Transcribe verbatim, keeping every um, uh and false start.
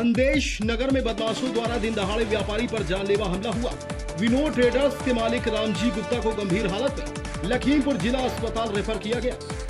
अंदेश नगर में बदमाशों द्वारा दिन दहाड़े व्यापारी पर जानलेवा हमला हुआ। विनोद ट्रेडर्स के मालिक रामजी गुप्ता को गंभीर हालत में लखीमपुर जिला अस्पताल रेफर किया गया।